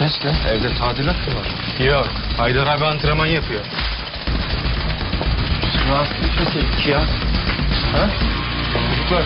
Abdest lan. Evde tadilat mı var? Yok. Haydar abi antrenman yapıyor. Rahatsız ettik ya. Ha? Çocuklar.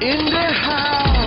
In the house.